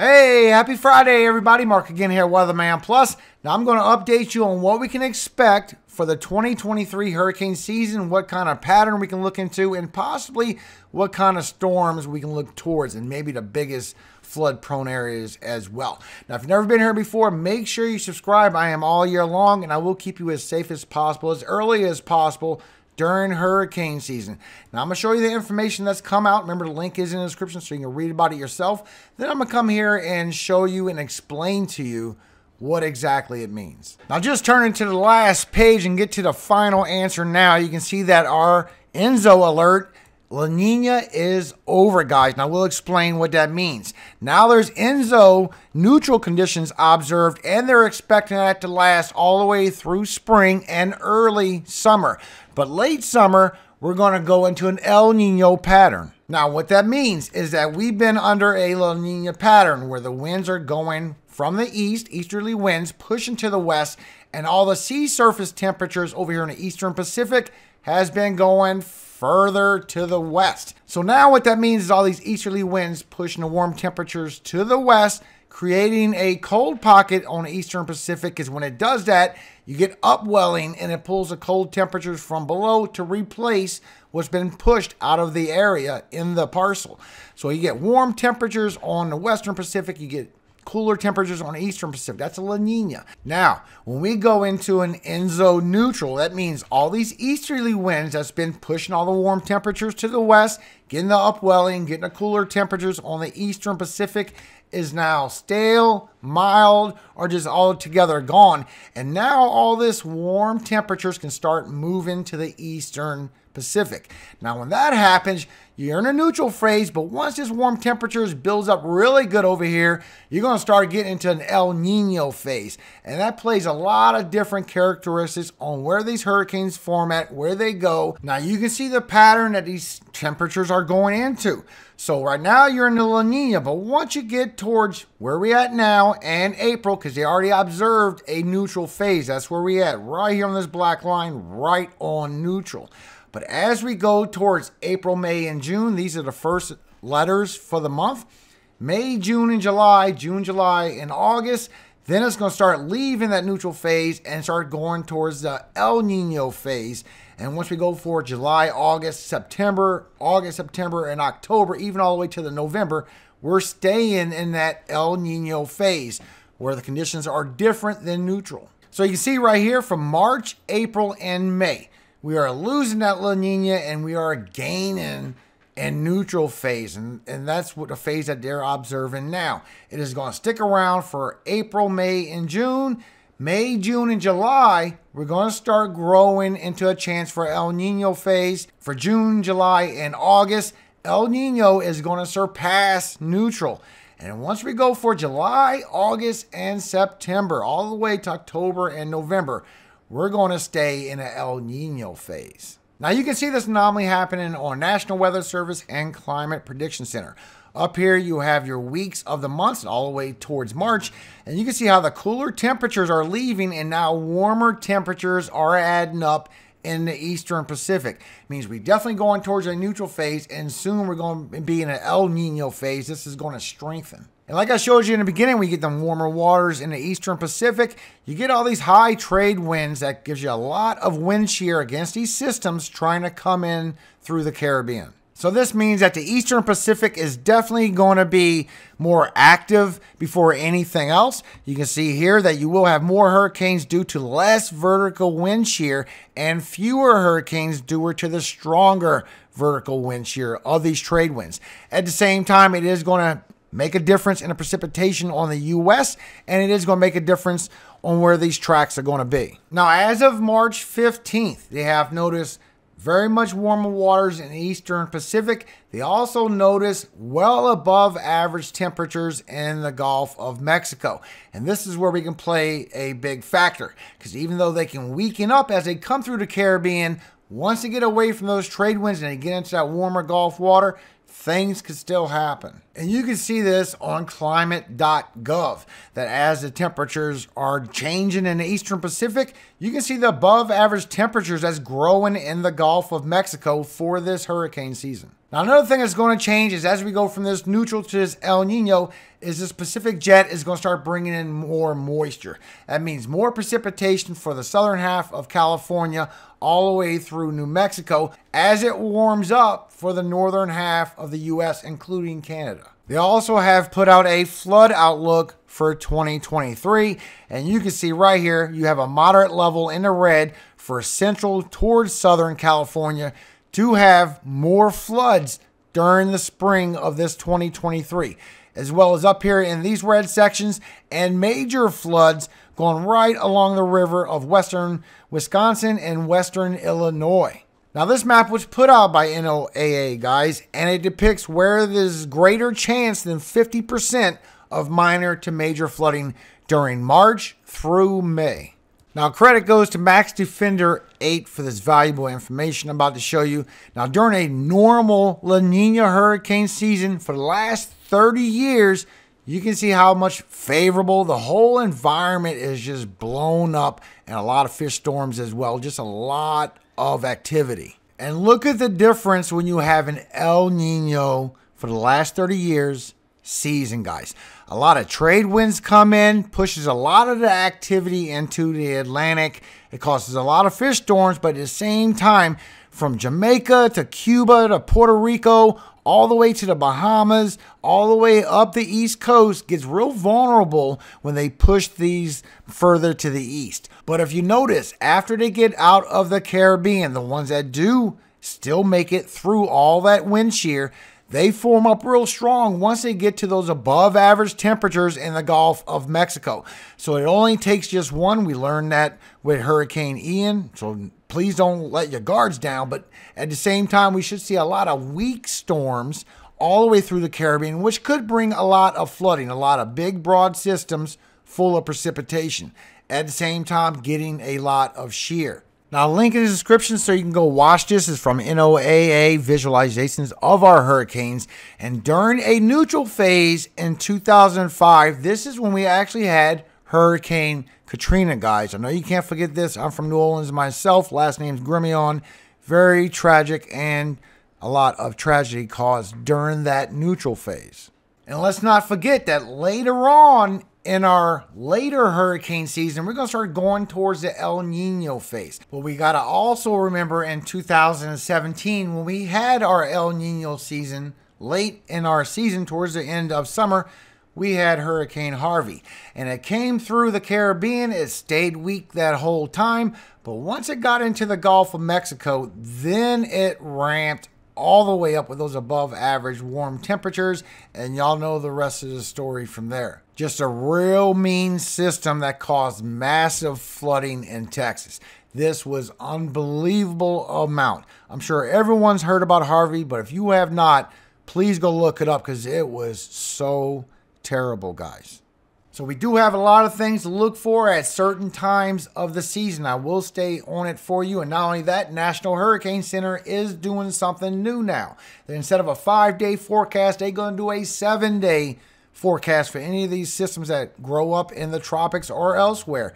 Hey, happy Friday, everybody. Mark again here at WeatherMan Plus. Now, I'm going to update you on what we can expect for the 2023 hurricane season, what kind of pattern we can look into, and possibly what kind of storms we can look towards, and maybe the biggest flood-prone areas as well. Now, if you've never been here before, make sure you subscribe. I am all year long, and I will keep you as safe as possible, as early as possible, during hurricane season. Now, I'm going to show you the information that's come out. Remember, the link is in the description so you can read about it yourself. Then I'm going to come here and show you and explain to you what exactly it means. Now, just turning to the last page and get to the final answer now. You can see that our ENSO alert, La Nina, is over, guys. Now, we'll explain what that means. Now, there's ENSO neutral conditions observed, and they're expecting that to last all the way through spring and early summer. But late summer, we're going to go into an El Nino pattern. Now, what that means is that we've been under a La Nina pattern where the winds are going from the east, easterly winds, pushing to the west, and all the sea surface temperatures over here in the eastern Pacific has been going further to the west. So now what that means is all these easterly winds pushing the warm temperatures to the west, creating a cold pocket on the eastern Pacific, because when it does that, you get upwelling and it pulls the cold temperatures from below to replace what's been pushed out of the area in the parcel. So you get warm temperatures on the western Pacific, you get cooler temperatures on the eastern Pacific. That's a La Nina. Now, when we go into an ENSO neutral, that means all these easterly winds that's been pushing all the warm temperatures to the west, getting the upwelling, getting the cooler temperatures on the eastern Pacific, is now stale, mild, or just altogether gone. And now all this warm temperatures can start moving to the eastern Pacific. Now, when that happens, you're in a neutral phase, but once this warm temperatures builds up really good over here, you're going to start getting into an El Nino phase. And that plays a lot of different characteristics on where these hurricanes form at, where they go. Now, you can see the pattern that these temperatures are going into. So right now you're in the La Nina, but once you get towards where we at now and April, because they already observed a neutral phase, that's where we at, right here on this black line, right on neutral. But as we go towards April, May, and June, these are the first letters for the month. May, June, and July, June, July, and August. Then it's going to start leaving that neutral phase and start going towards the El Nino phase. And once we go for July, August, September, and October, even all the way to the November, we're staying in that El Nino phase where the conditions are different than neutral. So you can see right here from March, April, and May, we are losing that La Nina and we are gaining a neutral phase. And that's what the phase that they're observing now. It is going to stick around for April, May, and June. May, June, and July, we're going to start growing into a chance for El Nino phase. For June, July, and August, El Nino is going to surpass neutral. And once we go for July, August, and September, all the way to October and November, we're going to stay in an El Nino phase. Now, you can see this anomaly happening on National Weather Service and Climate Prediction Center. Up here, you have your weeks of the months all the way towards March. And you can see how the cooler temperatures are leaving and now warmer temperatures are adding up in the eastern Pacific. It means we're definitely going towards a neutral phase, and soon we're going to be in an El Nino phase. This is going to strengthen. And like I showed you in the beginning, we get them warmer waters in the eastern Pacific. You get all these high trade winds that gives you a lot of wind shear against these systems trying to come in through the Caribbean. So this means that the eastern Pacific is definitely going to be more active before anything else. You can see here that you will have more hurricanes due to less vertical wind shear and fewer hurricanes due to the stronger vertical wind shear of these trade winds. At the same time, it is going to make a difference in the precipitation on the U.S., and it is going to make a difference on where these tracks are going to be. Now, as of March 15th, they have noticed very much warmer waters in the eastern Pacific. They also notice well above average temperatures in the Gulf of Mexico. And this is where we can play a big factor, because even though they can weaken up as they come through the Caribbean, once they get away from those trade winds and they get into that warmer Gulf water, things could still happen. And you can see this on climate.gov, that as the temperatures are changing in the Eastern Pacific, you can see the above average temperatures that's growing in the Gulf of Mexico for this hurricane season. Now, another thing that's going to change is as we go from this neutral to this El Nino is this Pacific jet is going to start bringing in more moisture. That means more precipitation for the southern half of California all the way through New Mexico as it warms up for the northern half of the U.S., including Canada. They also have put out a flood outlook for 2023, and you can see right here you have a moderate level in the red for central towards southern California to have more floods during the spring of this 2023, as well as up here in these red sections and major floods going right along the river of western Wisconsin and western Illinois. Now, this map was put out by NOAA, guys, and it depicts where there's greater chance than 50% of minor to major flooding during March through May. Now, credit goes to Max Defender 8 for this valuable information I'm about to show you. Now, during a normal La Nina hurricane season for the last 30 years, you can see how much favorable the whole environment is just blown up, and a lot of fish storms as well, just a lot of activity. And look at the difference when you have an El Nino for the last 30 years season, guys. A lot of trade winds come in, pushes a lot of the activity into the Atlantic. It causes a lot of fish storms, but at the same time, from Jamaica to Cuba to Puerto Rico, all the way to the Bahamas, all the way up the East Coast, gets real vulnerable when they push these further to the east. But if you notice, after they get out of the Caribbean, the ones that do still make it through all that wind shear, they form up real strong once they get to those above average temperatures in the Gulf of Mexico. So it only takes just one. We learned that with Hurricane Ian. So please don't let your guards down. But at the same time, we should see a lot of weak storms all the way through the Caribbean, which could bring a lot of flooding, a lot of big, broad systems full of precipitation. At the same time, getting a lot of shear. Now, link in the description so you can go watch this. This is from NOAA visualizations of our hurricanes. And during a neutral phase in 2005, this is when we actually had Hurricane Katrina, guys. I know you can't forget this. I'm from New Orleans myself. Last name's Gremillion. Very tragic, and a lot of tragedy caused during that neutral phase. And let's not forget that later on, in our later hurricane season, we're going to start going towards the El Nino phase. But we got to also remember in 2017, when we had our El Nino season, late in our season, towards the end of summer, we had Hurricane Harvey. And it came through the Caribbean. It stayed weak that whole time. But once it got into the Gulf of Mexico, then it ramped all the way up with those above average warm temperatures, and y'all know the rest of the story from there. Just a real mean system that caused massive flooding in Texas. This was unbelievable amount. I'm sure everyone's heard about Harvey, but if you have not, please go look it up, because it was so terrible, guys. So we do have a lot of things to look for at certain times of the season. I will stay on it for you. And not only that, National Hurricane Center is doing something new now. Instead of a 5-day forecast, they're going to do a 7-day forecast for any of these systems that grow up in the tropics or elsewhere.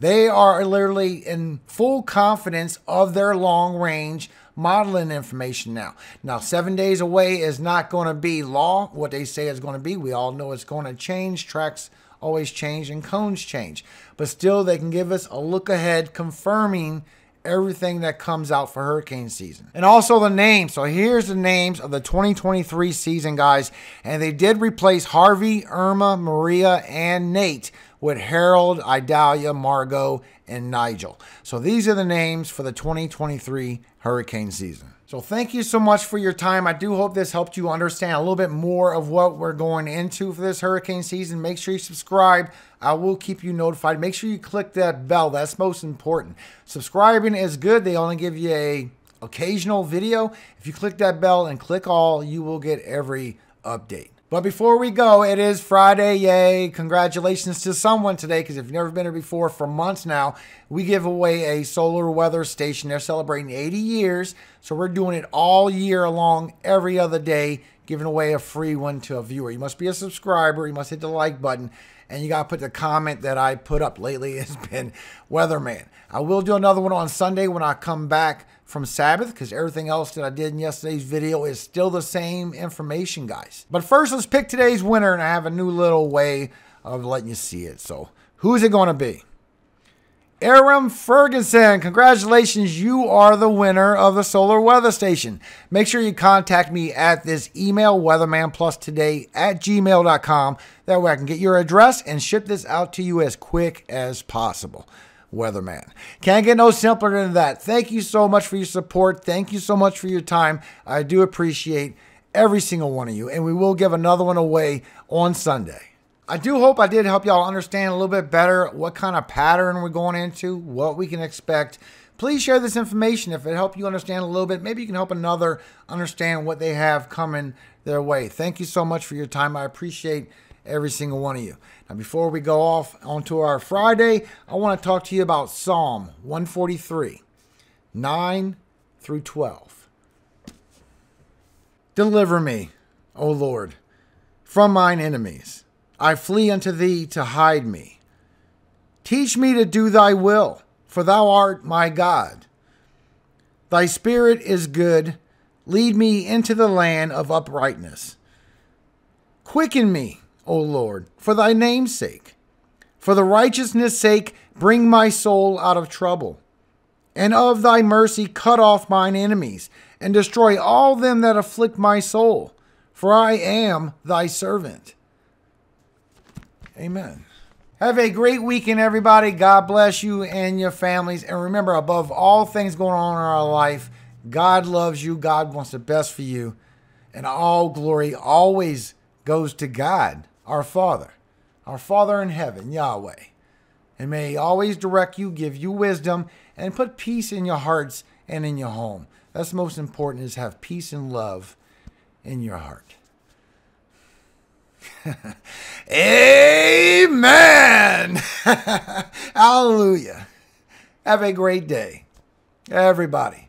They are literally in full confidence of their long-range modeling information now. Now, 7 days away is not going to be law, what they say is going to be. We all know it's going to change. Tracks always change and cones change, but still they can give us a look ahead confirming everything that comes out for hurricane season. And also the names. So here's the names of the 2023 season, guys, and they did replace Harvey, Irma, Maria, and Nate with Harold, Idalia, Margot, and Nigel. So these are the names for the 2023 hurricane season. So thank you so much for your time. I do hope this helped you understand a little bit more of what we're going into for this hurricane season. Make sure you subscribe. I will keep you notified. Make sure you click that bell. That's most important. Subscribing is good. They only give you an occasional video. If you click that bell and click all, you will get every update. But before we go, it is Friday. Yay. Congratulations to someone today, because if you've never been here before, for months now, we give away a solar weather station. They're celebrating 80 years. So we're doing it all year long, every other day. giving away a free one to a viewer. You must be a subscriber. You must hit the like button. And you got to put the comment that I put up lately has been Weatherman. I will do another one on Sunday when I come back from Sabbath, because everything else that I did in yesterday's video is still the same information, guys. But first, let's pick today's winner, and I have a new little way of letting you see it. So who's it going to be? Aram Ferguson, congratulations, you are the winner of the Solar Weather Station. Make sure you contact me at this email, weathermanplustoday@gmail.com. That way I can get your address and ship this out to you as quick as possible. Weatherman. Can't get no simpler than that. Thank you so much for your support. Thank you so much for your time. I do appreciate every single one of you, and we will give another one away on Sunday. I do hope I did help y'all understand a little bit better what kind of pattern we're going into, what we can expect. Please share this information. If it helped you understand a little bit, maybe you can help another understand what they have coming their way. Thank you so much for your time. I appreciate every single one of you. Now, before we go off onto our Friday, I want to talk to you about Psalm 143, 9 through 12. Deliver me, O Lord, from mine enemies. I flee unto thee to hide me. Teach me to do thy will, for thou art my God. Thy spirit is good. Lead me into the land of uprightness. Quicken me, O Lord, for thy name's sake. For the righteousness' sake, bring my soul out of trouble. And of thy mercy, cut off mine enemies, and destroy all them that afflict my soul. For I am thy servant. Amen. Have a great weekend, everybody. God bless you and your families. And remember, above all things going on in our life, God loves you. God wants the best for you. And all glory always goes to God, our Father in heaven, Yahweh. And may He always direct you, give you wisdom, and put peace in your hearts and in your home. That's most important, is have peace and love in your heart. Amen. Hallelujah. Have a great day, everybody.